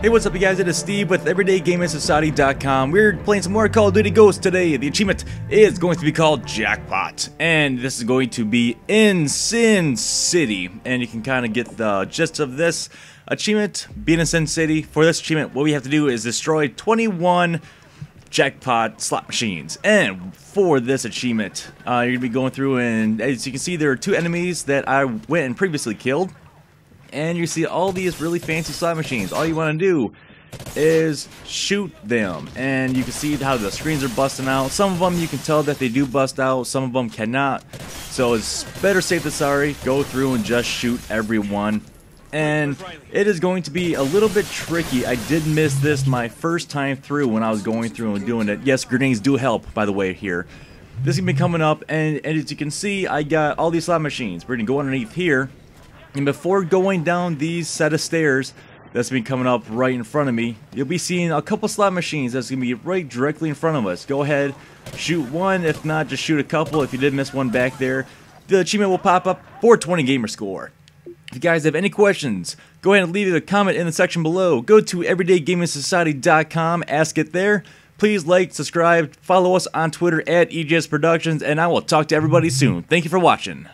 Hey, what's up you guys, it is Steve with EverydayGamingSociety.com. We're playing some more Call of Duty Ghosts today. The achievement is going to be called Jackpot, and this is going to be in Sin City. And you can kind of get the gist of this achievement, being in Sin City. For this achievement, what we have to do is destroy 21 jackpot slot machines. And for this achievement, you're going to be going through, and as you can see, there are two enemies that I went and previously killed. And you see all these really fancy slot machines. All you want to do is shoot them, and you can see how the screens are busting out. Some of them you can tell that they do bust out, some of them cannot, so it's better safe than sorry. Go through and just shoot everyone, and it is going to be a little bit tricky. I did miss this my first time through when I was going through and doing it. Yes, grenades do help, by the way, here. This is going to be coming up, and as you can see, I got all these slot machines. We're going to go underneath here. And before going down these set of stairs that's been coming up right in front of me, you'll be seeing a couple slot machines that's going to be right directly in front of us. Go ahead, shoot one. If not, just shoot a couple. If you did miss one back there, the achievement will pop up, 420 gamer score. If you guys have any questions, go ahead and leave a comment in the section below. Go to EverydayGamingSociety.com, ask it there. Please like, subscribe, follow us on Twitter at EGS Productions, and I will talk to everybody soon. Thank you for watching.